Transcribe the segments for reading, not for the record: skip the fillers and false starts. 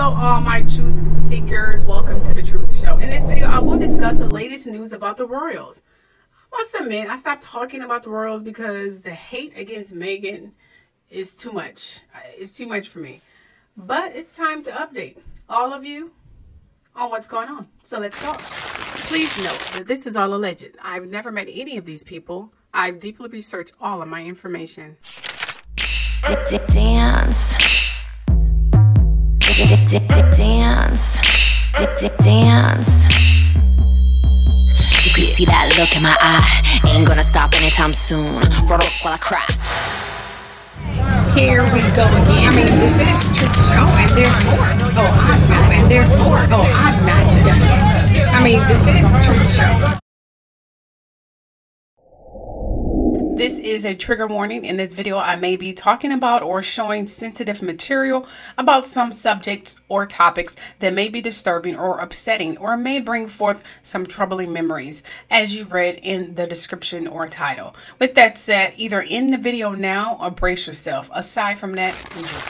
Hello all my truth seekers, welcome to the Truth Show. In this video I will discuss the latest news about the royals. I must admit I stopped talking about the royals because the hate against Meghan is too much. It's too much for me. But it's time to update all of you on what's going on. So let's go. Please note that this is all alleged. I've never met any of these people. I've deeply researched all of my information. Dance. You could see that look in my eye. Ain't gonna stop anytime soon. Roll up while I cry. Here we go again. I mean, this is Truth Show, and there's more. Oh, I'm not. And there's more. Oh, I'm not done yet. I mean, this is Truth Show. This is a trigger warning. In this video, I may be talking about or showing sensitive material about some subjects or topics that may be disturbing or upsetting or may bring forth some troubling memories, as you read in the description or title. With that said, either end the video now or brace yourself. Aside from that, enjoy.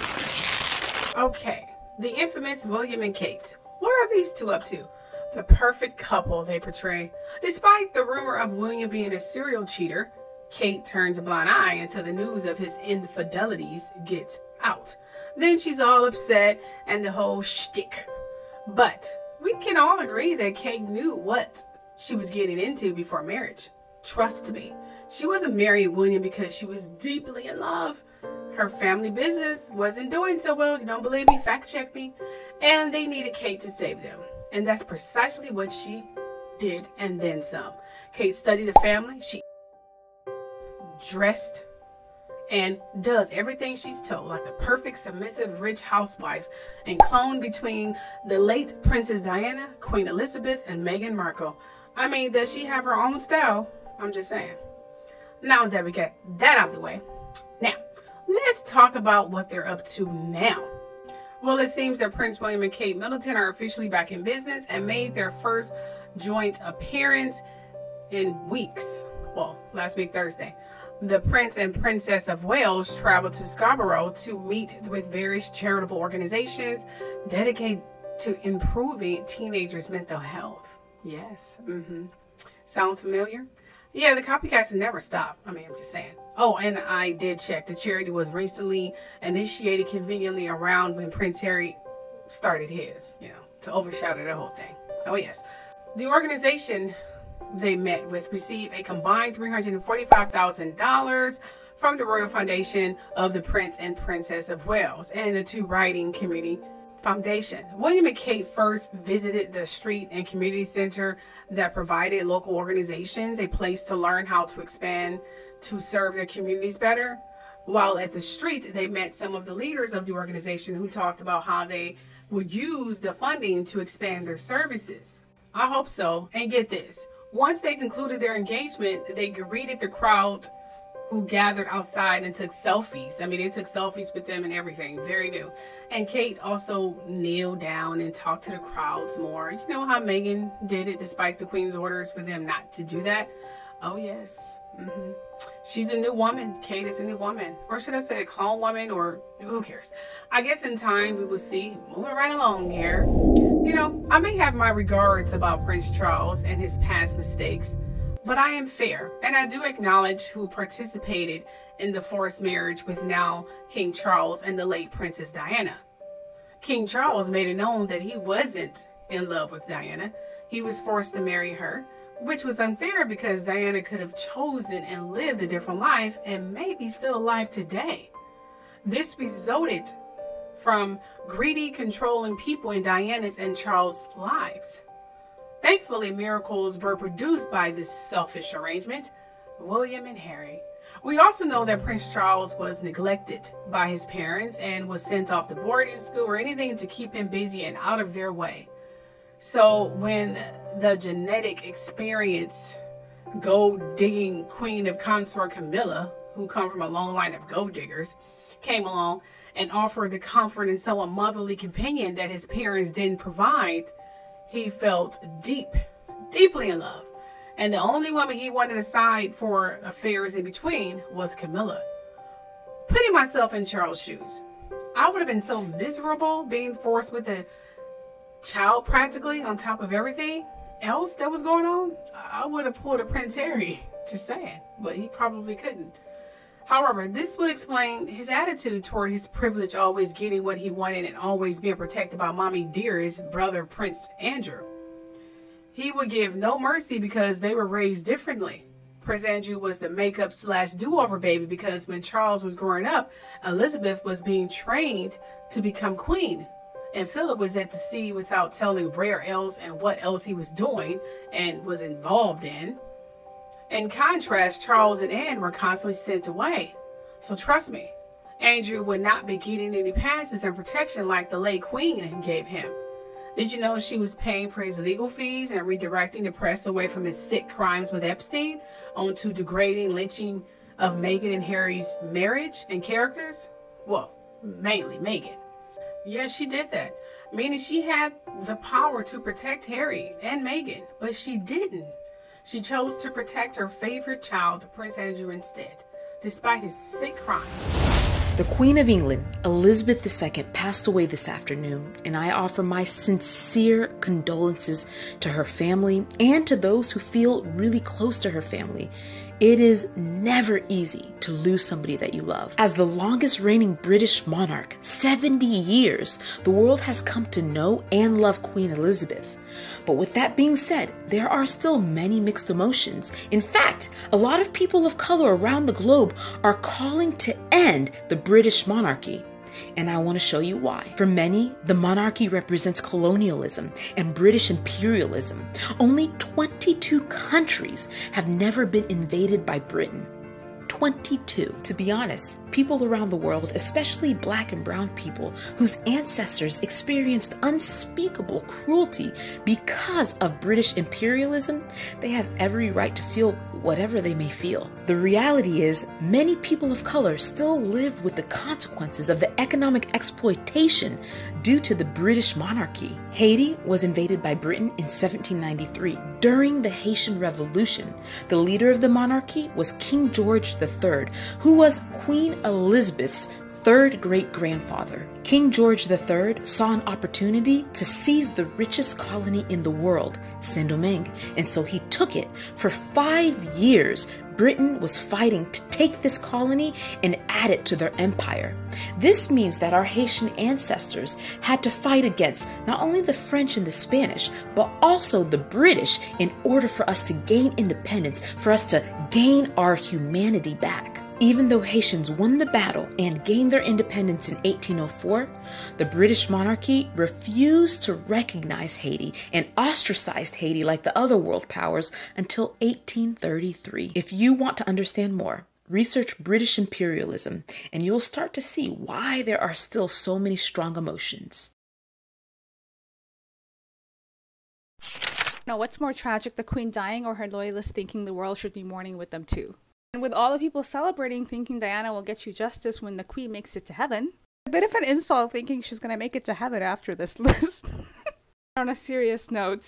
Okay, the infamous William and Kate. What are these two up to? The perfect couple they portray. Despite the rumor of William being a serial cheater, Kate turns a blind eye until the news of his infidelities gets out. Then she's all upset and the whole shtick. But we can all agree that Kate knew what she was getting into before marriage. Trust me, she wasn't marrying William because she was deeply in love. Her family business wasn't doing so well. You don't believe me? Fact check me. And they needed Kate to save them. And that's precisely what she did, and then some. Kate studied the family. She dressed and does everything she's told like the perfect submissive rich housewife, and cloned between the late Princess Diana, Queen Elizabeth, and Meghan Markle. I mean, does she have her own style? I'm just saying. Now that we got that out of the way, now let's talk about what they're up to now. Well, it seems that Prince William and Kate Middleton are officially back in business and made their first joint appearance in weeks. Well, last week Thursday. The Prince and Princess of Wales traveled to Scarborough to meet with various charitable organizations dedicated to improving teenagers' mental health. Yes. Sounds familiar? Yeah, the copycats never stop. I mean, I'm just saying. Oh, and I did check. The charity was recently initiated conveniently around when Prince Harry started his, you know, to overshadow the whole thing. Oh, yes. The organization they met with received a combined $345,000 from the Royal Foundation of the Prince and Princess of Wales and the Two Riding Community Foundation. William and Kate first visited the street and community center that provided local organizations a place to learn how to expand to serve their communities better. While at the street, they met some of the leaders of the organization who talked about how they would use the funding to expand their services. I hope so. And get this. Once they concluded their engagement, they greeted the crowd who gathered outside and took selfies. I mean, they took selfies with them and everything. Very new. And Kate also kneeled down and talked to the crowds more. You know how Meghan did it despite the Queen's orders for them not to do that? Oh, yes. She's a new woman. Kate is a new woman. Or should I say a clone woman, or who cares? I guess in time we will see. Moving right along here. You know, I may have my regards about Prince Charles and his past mistakes, but I am fair, and I do acknowledge who participated in the forced marriage with now King Charles and the late Princess Diana. King Charles made it known that he wasn't in love with Diana. He was forced to marry her, which was unfair because Diana could have chosen and lived a different life and may be still alive today. This resulted from greedy, controlling people in Diana's and Charles' lives. Thankfully, miracles were produced by this selfish arrangement, William and Harry. We also know that Prince Charles was neglected by his parents and was sent off to boarding school or anything to keep him busy and out of their way. So when the genetic experience gold-digging queen of consort Camilla, who come from a long line of gold diggers, came along and offered the comfort and so a motherly companion that his parents didn't provide, he felt deeply in love. And the only woman he wanted aside for affairs in between was Camilla. Putting myself in Charles' shoes, I would have been so miserable being forced with a child practically on top of everything else that was going on. I would have pulled a Prince Harry, just saying, but he probably couldn't. However, this would explain his attitude toward his privilege, always getting what he wanted and always being protected by Mommy Dear's brother, Prince Andrew. He would give no mercy because they were raised differently. Prince Andrew was the makeup / do-over baby because when Charles was growing up, Elizabeth was being trained to become queen. And Philip was at the sea without telling where else and what else he was doing and was involved in. In contrast, Charles and Anne were constantly sent away. So trust me, Andrew would not be getting any passes and protection like the late Queen gave him. Did you know she was paying for his legal fees and redirecting the press away from his sick crimes with Epstein onto degrading lynching of Meghan and Harry's marriage and characters? Well, mainly Meghan. Yeah, she did that, meaning she had the power to protect Harry and Meghan, but she didn't. She chose to protect her favorite child, Prince Andrew, instead, despite his sick crimes. The Queen of England, Elizabeth II, passed away this afternoon, and I offer my sincere condolences to her family and to those who feel really close to her family. It is never easy to lose somebody that you love. As the longest reigning British monarch, 70 years, the world has come to know and love Queen Elizabeth. But with that being said, there are still many mixed emotions. In fact, a lot of people of color around the globe are calling to end the British monarchy. And I want to show you why. For many, the monarchy represents colonialism and British imperialism. Only 22 countries have never been invaded by Britain. 22. To be honest, people around the world, especially black and brown people, whose ancestors experienced unspeakable cruelty because of British imperialism, they have every right to feel whatever they may feel. The reality is, many people of color still live with the consequences of the economic exploitation due to the British monarchy. Haiti was invaded by Britain in 1793. During the Haitian Revolution, the leader of the monarchy was King George III, who was Queen Elizabeth's third great-grandfather. King George III saw an opportunity to seize the richest colony in the world, Saint-Domingue, and so he took it. For 5 years, Britain was fighting to take this colony and add it to their empire. This means that our Haitian ancestors had to fight against not only the French and the Spanish, but also the British in order for us to gain independence, for us to gain our humanity back. Even though Haitians won the battle and gained their independence in 1804, the British monarchy refused to recognize Haiti and ostracized Haiti like the other world powers until 1833. If you want to understand more, research British imperialism, and you'll start to see why there are still so many strong emotions. Now, what's more tragic, the Queen dying or her loyalists thinking the world should be mourning with them too? And with all the people celebrating thinking Diana will get you justice when the Queen makes it to heaven, a bit of an insult thinking she's gonna make it to heaven after this list. On a serious note,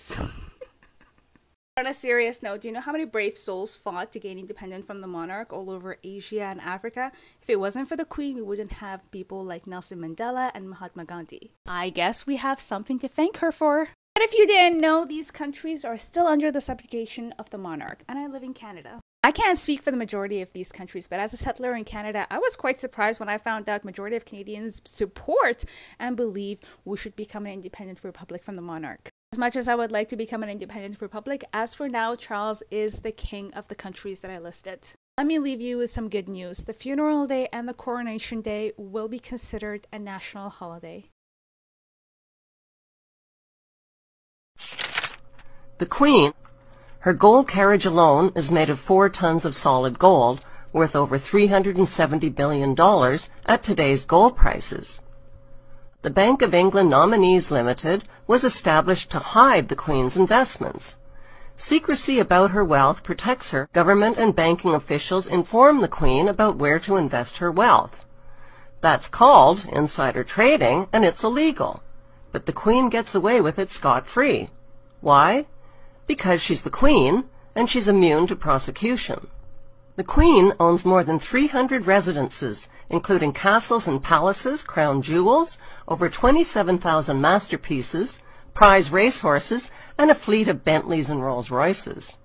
do you know how many brave souls fought to gain independence from the monarch all over Asia and Africa? If it wasn't for the Queen, we wouldn't have people like Nelson Mandela and Mahatma Gandhi. I guess we have something to thank her for. But if you didn't know, these countries are still under the subjugation of the monarch, and I live in Canada. I can't speak for the majority of these countries, but as a settler in Canada, I was quite surprised when I found out majority of Canadians support and believe we should become an independent republic from the monarch. As much as I would like to become an independent republic, as for now, Charles is the king of the countries that I listed. Let me leave you with some good news. The funeral day and the coronation day will be considered a national holiday. The Queen. Her gold carriage alone is made of 4 tons of solid gold, worth over $370 billion at today's gold prices. The Bank of England Nominees Limited was established to hide the Queen's investments. Secrecy about her wealth protects her. Government and banking officials inform the Queen about where to invest her wealth. That's called insider trading, and it's illegal. But the Queen gets away with it scot-free. Why? Because she's the Queen, and she's immune to prosecution. The Queen owns more than 300 residences, including castles and palaces, crown jewels, over 27,000 masterpieces, prize racehorses, and a fleet of Bentleys and Rolls-Royces.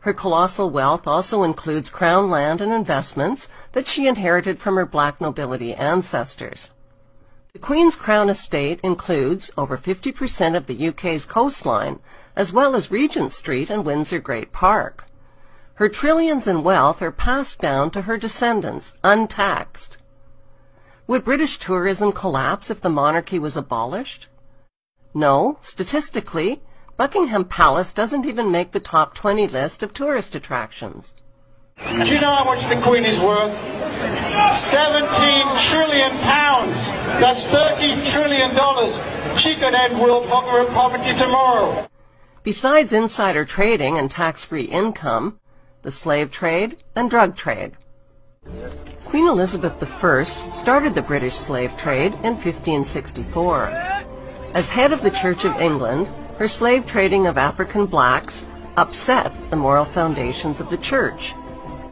Her colossal wealth also includes crown land and investments that she inherited from her black nobility ancestors. The Queen's Crown estate includes over 50% of the UK's coastline, as well as Regent Street and Windsor Great Park. Her trillions in wealth are passed down to her descendants, untaxed. Would British tourism collapse if the monarchy was abolished? No, statistically, Buckingham Palace doesn't even make the top 20 list of tourist attractions. Do you know how much the Queen is worth? £17 trillion. That's $30 trillion. She could end world hunger and poverty tomorrow. Besides insider trading and tax-free income, the slave trade and drug trade. Queen Elizabeth I started the British slave trade in 1564. As head of the Church of England, her slave trading of African blacks upset the moral foundations of the Church.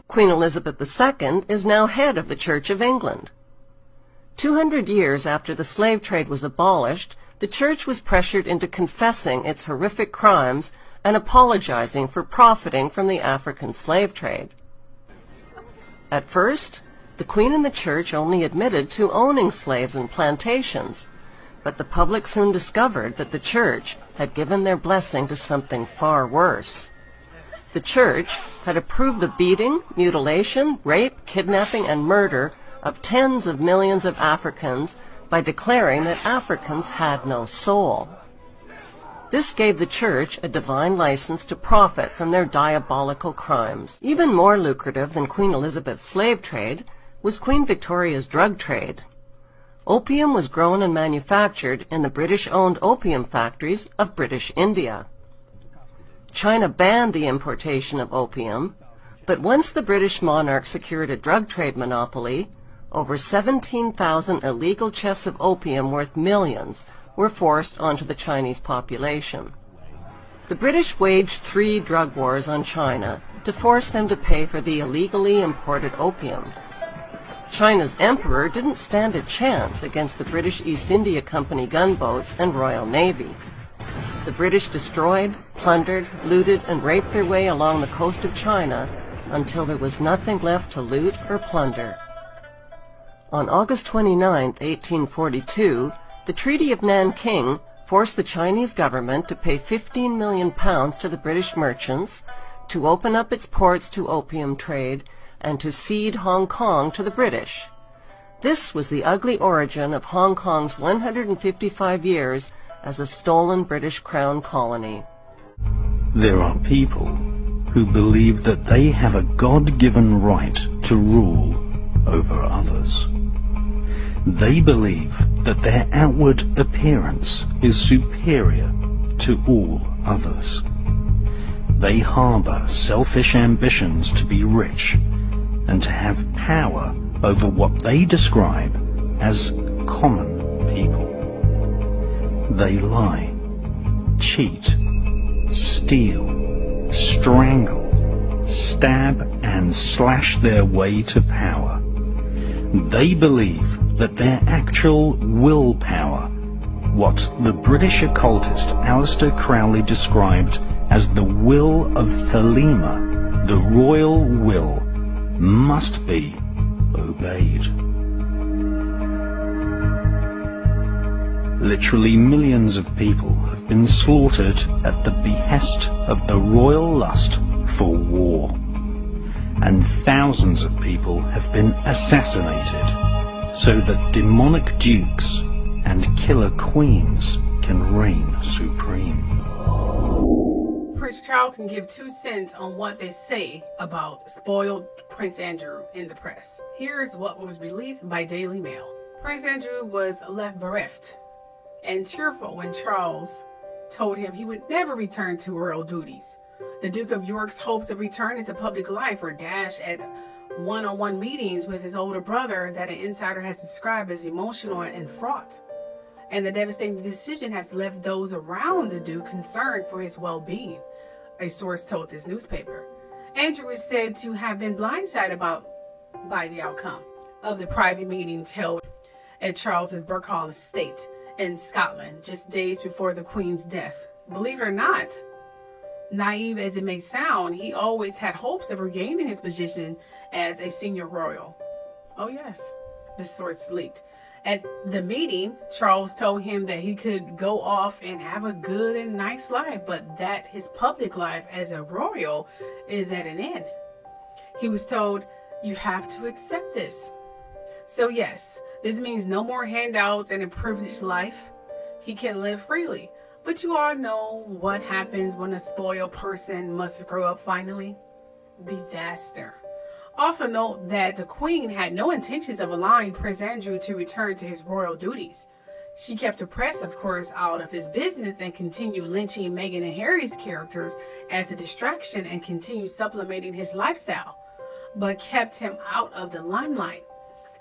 Queen Elizabeth II is now head of the Church of England. 200 years after the slave trade was abolished, the Church was pressured into confessing its horrific crimes and apologizing for profiting from the African slave trade. At first, the Queen and the Church only admitted to owning slaves and plantations, but the public soon discovered that the Church had given their blessing to something far worse. The Church had approved the beating, mutilation, rape, kidnapping, and murder of tens of millions of Africans by declaring that Africans had no soul. This gave the Church a divine license to profit from their diabolical crimes. Even more lucrative than Queen Elizabeth's slave trade was Queen Victoria's drug trade. Opium was grown and manufactured in the British-owned opium factories of British India. China banned the importation of opium, but once the British monarch secured a drug trade monopoly, over 17,000 illegal chests of opium worth millions were forced onto the Chinese population. The British waged 3 drug wars on China to force them to pay for the illegally imported opium. China's emperor didn't stand a chance against the British East India Company gunboats and Royal Navy. The British destroyed, plundered, looted, and raped their way along the coast of China until there was nothing left to loot or plunder. On August 29, 1842, the Treaty of Nanking forced the Chinese government to pay £15 million to the British merchants, to open up its ports to opium trade, and to cede Hong Kong to the British. This was the ugly origin of Hong Kong's 155 years as a stolen British crown colony. There are people who believe that they have a God-given right to rule over others. They believe that their outward appearance is superior to all others. They harbor selfish ambitions to be rich and to have power over what they describe as common people. They lie, cheat, steal, strangle, stab, and slash their way to power. They believe that their actual willpower, what the British occultist Aleister Crowley described as the will of Thelema, the royal will, must be obeyed. Literally millions of people have been slaughtered at the behest of the royal lust for war, and thousands of people have been assassinated so that demonic dukes and killer queens can reign supreme. Prince Charles can give 2 cents on what they say about spoiled Prince Andrew in the press. Here's what was released by Daily Mail. Prince Andrew was left bereft and tearful when Charles told him he would never return to royal duties. The Duke of York's hopes of returning to public life were dashed at one-on-one meetings with his older brother that an insider has described as emotional and fraught, and the devastating decision has left those around the Duke concerned for his well-being, a source told this newspaper. Andrew is said to have been blindsided by the outcome of the private meetings held at Charles's Birkall estate in Scotland just days before the Queen's death. Believe it or not, naive as it may sound, he always had hopes of regaining his position as a senior royal. Oh yes, the source leaked. At the meeting, Charles told him that he could go off and have a good and nice life, but that his public life as a royal is at an end. He was told, "You have to accept this." So yes, this means no more handouts and a privileged life. He can live freely. But you all know what happens when a spoiled person must grow up finally. Disaster. Also note that the Queen had no intentions of allowing Prince Andrew to return to his royal duties. She kept the press, of course, out of his business and continued lynching Meghan and Harry's characters as a distraction and continued supplementing his lifestyle, but kept him out of the limelight.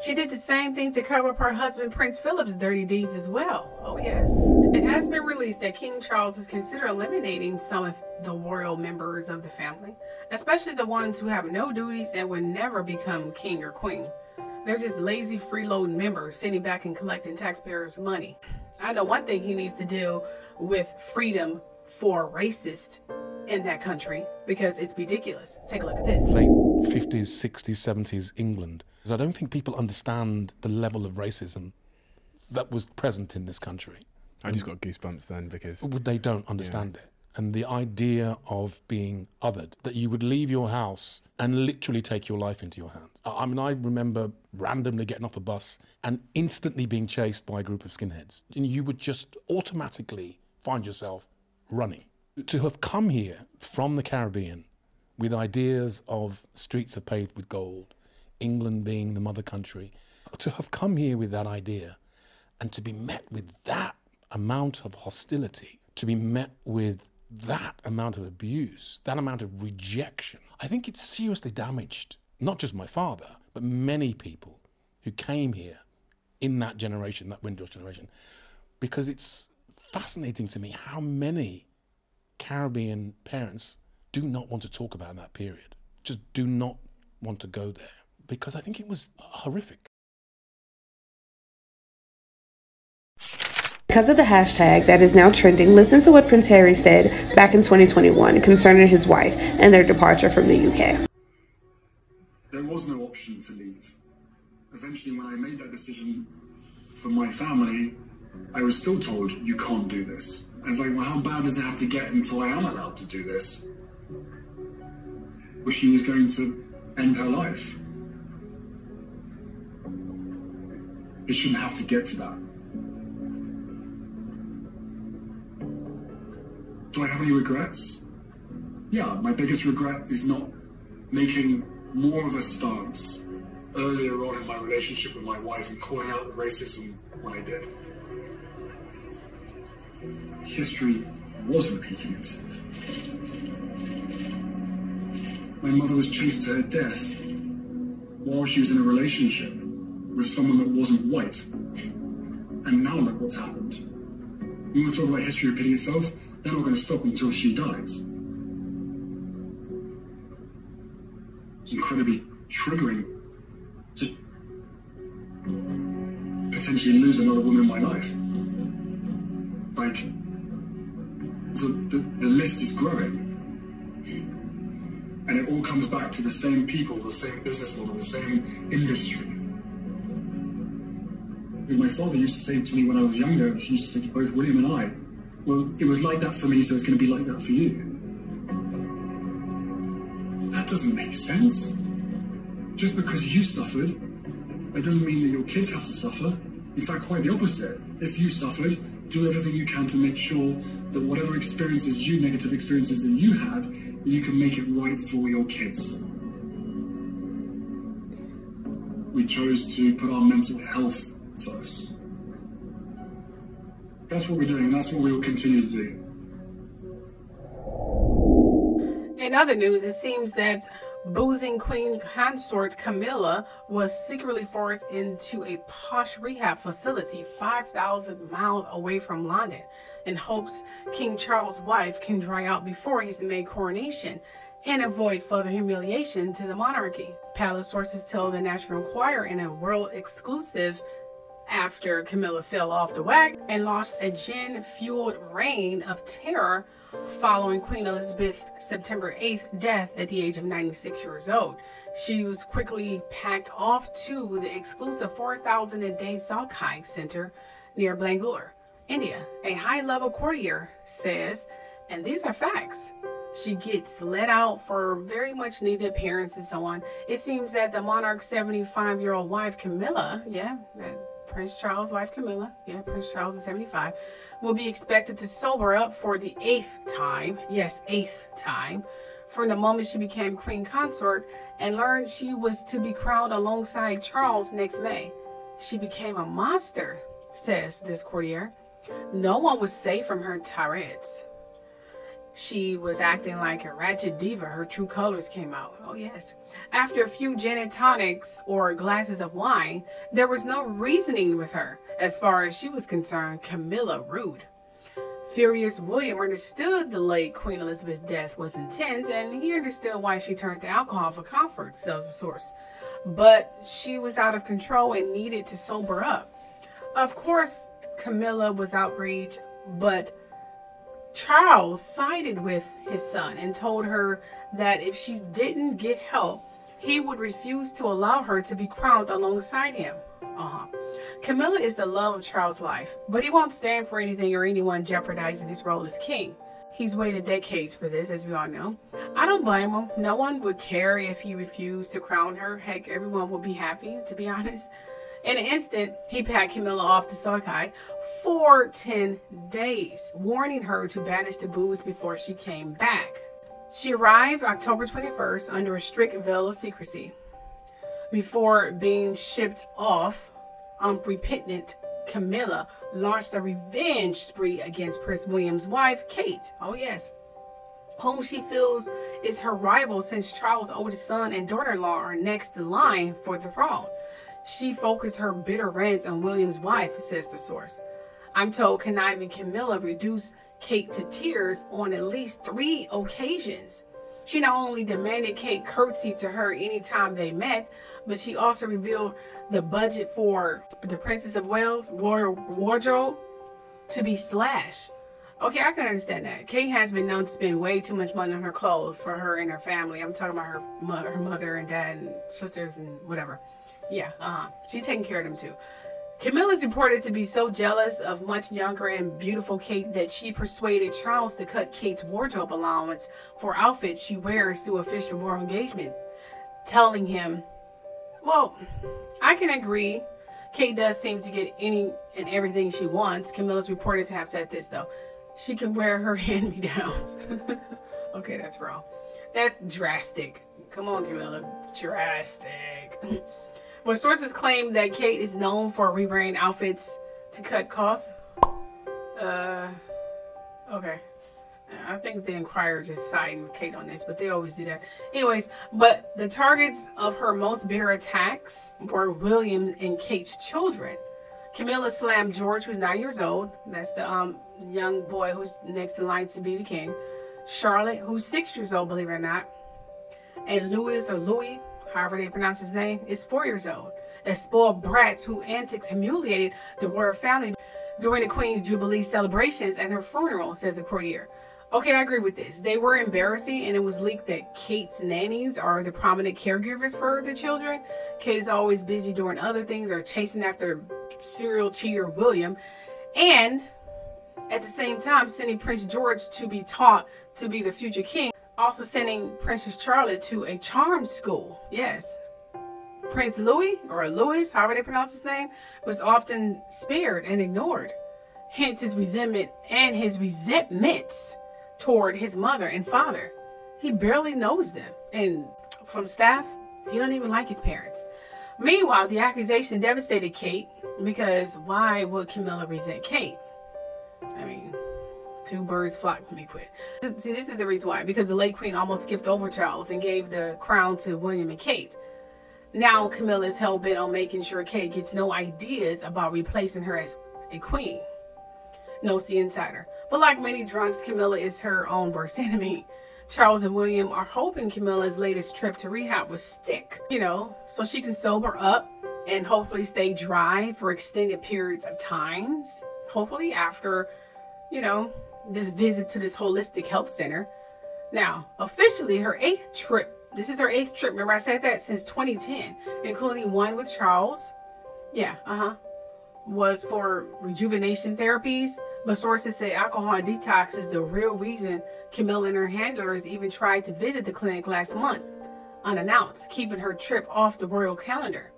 She did the same thing to cover up her husband Prince Philip's dirty deeds as well. Oh yes. It has been released that King Charles is considering eliminating some of the royal members of the family, especially the ones who have no duties and would never become king or queen. They're just lazy freeload members sitting back and collecting taxpayers' money. I know one thing he needs to do with freedom for racists in that country, because it's ridiculous. Take a look at this. Late 50s, 60s, 70s England. I don't think people understand the level of racism that was present in this country. I just got goosebumps then, because they don't understand it. And the idea of being othered, that you would leave your house and literally take your life into your hands. I mean, I remember randomly getting off a bus and instantly being chased by a group of skinheads. And you would just automatically find yourself running. To have come here from the Caribbean with ideas of streets are paved with gold, England being the mother country, to have come here with that idea and to be met with that amount of hostility, to be met with that amount of abuse, that amount of rejection, I think it seriously damaged not just my father, but many people who came here in that generation, that Windrush generation, because it's fascinating to me how many Caribbean parents do not want to talk about that period, just do not want to go there, because I think it was horrific. Because of the hashtag that is now trending, listen to what Prince Harry said back in 2021 concerning his wife and their departure from the UK. There was no option to leave. Eventually, when I made that decision for my family, I was still told, you can't do this. I was like, well, how bad does it have to get until I am allowed to do this? Well, she was going to end her life. It shouldn't have to get to that. Do I have any regrets? Yeah, my biggest regret is not making more of a stance earlier on in my relationship with my wife and calling out the racism when I did. History was repeating itself. My mother was chased to her death while she was in a relationship with someone that wasn't white. And now look what's happened. You want to talk about history repeating itself? They're not going to stop until she dies. It's incredibly triggering to potentially lose another woman in my life. Like, the list is growing. And it all comes back to the same people, the same business model, the same industry. My father used to say to me when I was younger, he used to say to both William and I, well, it was like that for me, so it's going to be like that for you. That doesn't make sense. Just because you suffered, that doesn't mean that your kids have to suffer. In fact, quite the opposite. If you suffered, do everything you can to make sure that whatever experiences you, negative experiences that you had, you can make it right for your kids. We chose to put our mental health first. That's what we're doing, and that's what we will continue to do. In other news, it seems that boozing queen consort Camilla was secretly forced into a posh rehab facility 5,000 miles away from London in hopes King Charles' wife can dry out before his May coronation and avoid further humiliation to the monarchy. Palace sources tell the National Enquirer in a world exclusive after Camilla fell off the wagon and launched a gin-fueled reign of terror following Queen Elizabeth's September 8th death at the age of 96 years old. She was quickly packed off to the exclusive 4,000-a-day Salt Hike Center near Bangalore, India. A high-level courtier says, and these are facts, she gets let out for very much needed appearances on. It seems that the monarch's 75-year-old wife Camilla, Prince Charles' wife Camilla, Prince Charles is 75, will be expected to sober up for the 8th time, yes, 8th time, from the moment she became queen consort and learned she was to be crowned alongside Charles next May. She became a monster, says this courtier. No one was safe from her tirades. She was acting like a ratchet diva. Her true colors came out. Oh yes. After a few gin and tonics or glasses of wine, there was no reasoning with her. As far as she was concerned, Camilla rude. Furious William understood the late Queen Elizabeth's death was intense, and he understood why she turned to alcohol for comfort, says the source. But she was out of control and needed to sober up. Of course, Camilla was outraged, but Charles sided with his son and told her that if she didn't get help, he would refuse to allow her to be crowned alongside him. Camilla is the love of Charles' life, but he won't stand for anything or anyone jeopardizing his role as king. He's waited decades for this, as we all know. I don't blame him. No one would care if he refused to crown her. Heck, everyone would be happy, to be honest. In an instant, he packed Camilla off to Sarkai for 10 days, warning her to banish the booze before she came back. She arrived October 21st under a strict veil of secrecy before being shipped off. Unrepentant Camilla launched a revenge spree against Prince William's wife, Kate. Oh yes, whom she feels is her rival since Charles' oldest son and daughter-in-law are next in line for the throne. She focused her bitter rants on William's wife, says the source. I'm told conniving Camilla reduced Kate to tears on at least 3 occasions. She not only demanded Kate curtsy to her anytime they met, but she also revealed the budget for the Princess of Wales' royal wardrobe to be slashed. Okay, I can understand that. Kate has been known to spend way too much money on her clothes for her and her family. I'm talking about her mother and dad and sisters and whatever. She's taking care of them too. Camilla is reported to be so jealous of much younger and beautiful Kate that she persuaded Charles to cut Kate's wardrobe allowance for outfits she wears to official royal engagement, telling him, well, I can agree. Kate does seem to get any and everything she wants. Camilla's reported to have said this though. She can wear her hand-me-downs. Okay, that's wrong. That's drastic. Come on, Camilla. Drastic. When sources claim that Kate is known for re-wearing outfits to cut costs, okay. I think the Enquirer just siding with Kate on this, but they always do that. Anyways, but the targets of her most bitter attacks were William and Kate's children. Camilla slammed George, who's 9 years old. That's the young boy who's next in line to be the king. Charlotte, who's 6 years old, believe it or not. And Louis, however they pronounce his name, is 4 years old. As spoiled brats who antics humiliated the royal family during the Queen's Jubilee celebrations and her funeral, says the courtier. Okay, I agree with this. They were embarrassing, and it was leaked that Kate's nannies are the prominent caregivers for the children. Kate is always busy doing other things or chasing after serial cheater William, and at the same time sending Prince George to be taught to be the future king. Also sending Princess Charlotte to a charm school. Yes, Prince Louis, or Louis, however they pronounce his name, was often spared and ignored. Hence his resentment and his resentments toward his mother and father. He barely knows them. And from staff, he don't even like his parents. Meanwhile, the accusation devastated Kate, because why would Camilla resent Kate? I mean, 2 birds flock to me quit. See, this is the reason why, because the late Queen almost skipped over Charles and gave the crown to William and Kate. Now Camilla is hell-bent on making sure Kate gets no ideas about replacing her as a queen, notes the insider. But like many drunks, Camilla is her own worst enemy. Charles and William are hoping Camilla's latest trip to rehab will stick, you know, so she can sober up and hopefully stay dry for extended periods of times. Hopefully after, you know, this visit to this holistic health center. Now, officially her 8th trip. This is her 8th trip. Remember I said that? Since 2010, including one with Charles. Yeah, was for rejuvenation therapies, but sources say alcohol and detox is the real reason Camilla and her handlers even tried to visit the clinic last month, unannounced, keeping her trip off the royal calendar.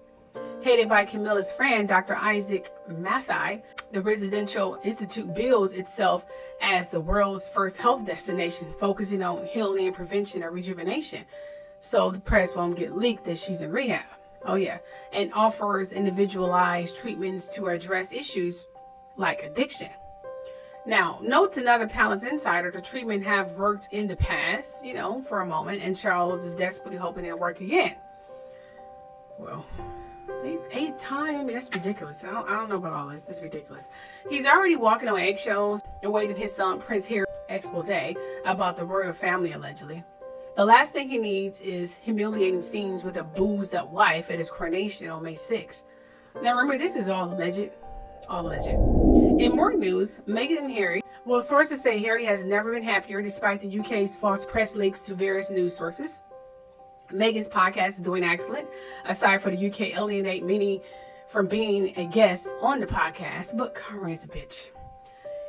Headed by Camilla's friend, Dr. Isaac Mathai, the residential institute bills itself as the world's first health destination, focusing on healing and prevention or rejuvenation, so the press won't get leaked that she's in rehab. Oh yeah, and offers individualized treatments to address issues like addiction. Now, notes another Palace insider, the treatment have worked in the past, you know, for a moment, and Charles is desperately hoping it'll work again. Well, 8 times, I mean, that's ridiculous. I don't know about all this. This is ridiculous. He's already walking on eggshells, awaiting his son Prince Harry's expose about the royal family allegedly. The last thing he needs is humiliating scenes with a boozed-up wife at his coronation on May 6th. Now remember, this is all alleged. All alleged. In more news, Meghan and Harry. Well, sources say Harry has never been happier despite the UK's false press leaks to various news sources. Meghan's podcast is doing excellent, aside from the UK alienate many from being a guest on the podcast, but Kara's a bitch.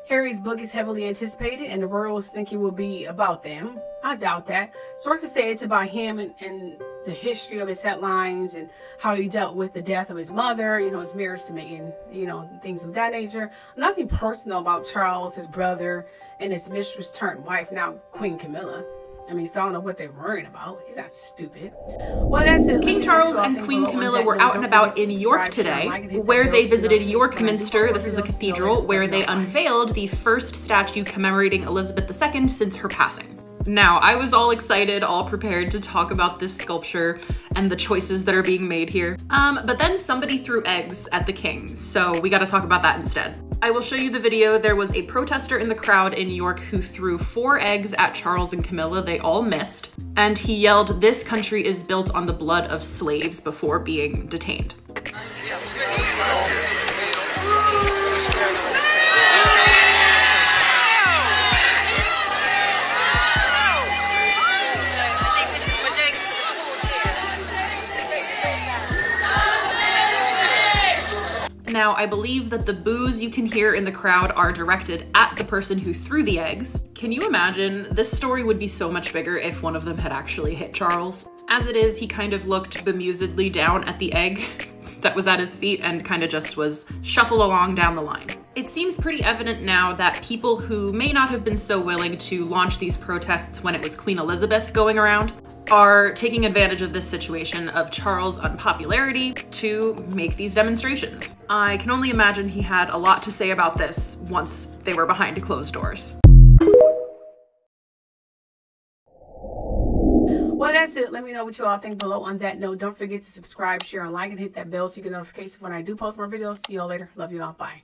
Harry's book is heavily anticipated, and the royals think it will be about them. I doubt that. Sources say it's about him and the history of his headlines and how he dealt with the death of his mother, you know, his marriage to Meghan, you know, things of that nature. Nothing personal about Charles, his brother, and his mistress turned wife, now Queen Camilla. I mean, so I don't know what they're worrying about. He's not stupid. Well, that's it. King Charles and Queen Camilla were out and about in York today, where they visited York Minster. This is a cathedral where they unveiled the first statue commemorating Elizabeth II since her passing. Now, I was all excited, all prepared to talk about this sculpture and the choices that are being made here. But then somebody threw eggs at the king, so we gotta talk about that instead. I will show you the video. There was a protester in the crowd in York who threw 4 eggs at Charles and Camilla. They all missed. And he yelled, "This country is built on the blood of slaves," before being detained. Now, I believe that the boos you can hear in the crowd are directed at the person who threw the eggs. Can you imagine? This story would be so much bigger if one of them had actually hit Charles. As it is, he kind of looked bemusedly down at the egg that was at his feet and kind of just was shuffled along down the line. It seems pretty evident now that people who may not have been so willing to launch these protests when it was Queen Elizabeth going around are taking advantage of this situation of Charles' unpopularity to make these demonstrations. I can only imagine he had a lot to say about this once they were behind closed doors. Well, that's it. Let me know what you all think below. On that note, don't forget to subscribe, share, and like, and hit that bell so you get notifications when I do post more videos. See you all later. Love you all. Bye.